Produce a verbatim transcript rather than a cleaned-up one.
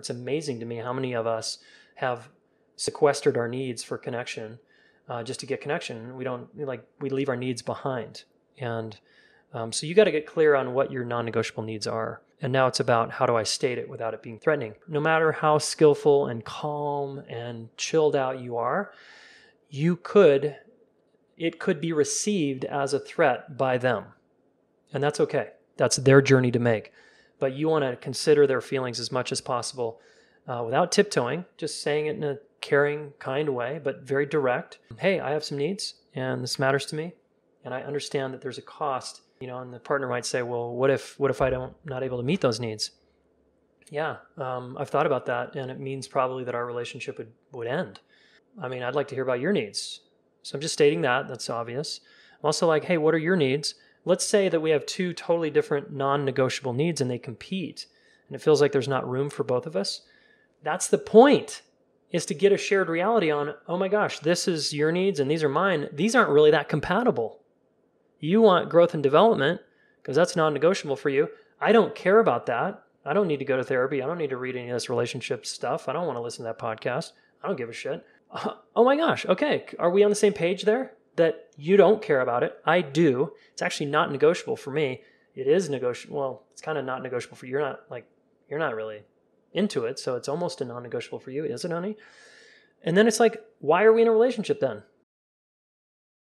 It's amazing to me how many of us have sequestered our needs for connection uh, just to get connection. We don't, like, we leave our needs behind. And um, so you got to get clear on what your non-negotiable needs are. And now it's about, how do I state it without it being threatening? No matter how skillful and calm and chilled out you are, you could, it could be received as a threat by them. And that's okay. That's their journey to make. But you want to consider their feelings as much as possible uh, without tiptoeing, just saying it in a caring, kind way, but very direct. Hey, I have some needs and this matters to me. And I understand that there's a cost, you know, and the partner might say, well, what if, what if I don't, not able to meet those needs? Yeah, um, I've thought about that. And it means probably that our relationship would, would end. I mean, I'd like to hear about your needs. So I'm just stating that, that's obvious. I'm also like, hey, what are your needs? Let's say that we have two totally different non-negotiable needs and they compete and it feels like there's not room for both of us. That's the point, is to get a shared reality on, oh my gosh, this is your needs and these are mine. These aren't really that compatible. You want growth and development because that's non-negotiable for you. I don't care about that. I don't need to go to therapy. I don't need to read any of this relationship stuff. I don't want to listen to that podcast. I don't give a shit. Uh, oh my gosh, okay, are we on the same page there? That you don't care about it, I do. It's actually not negotiable for me. It is negotiable. Well, it's kind of not negotiable for you. You're not like, you're not really into it, so it's almost a non-negotiable for you, isn't it, honey? And then it's like, why are we in a relationship then?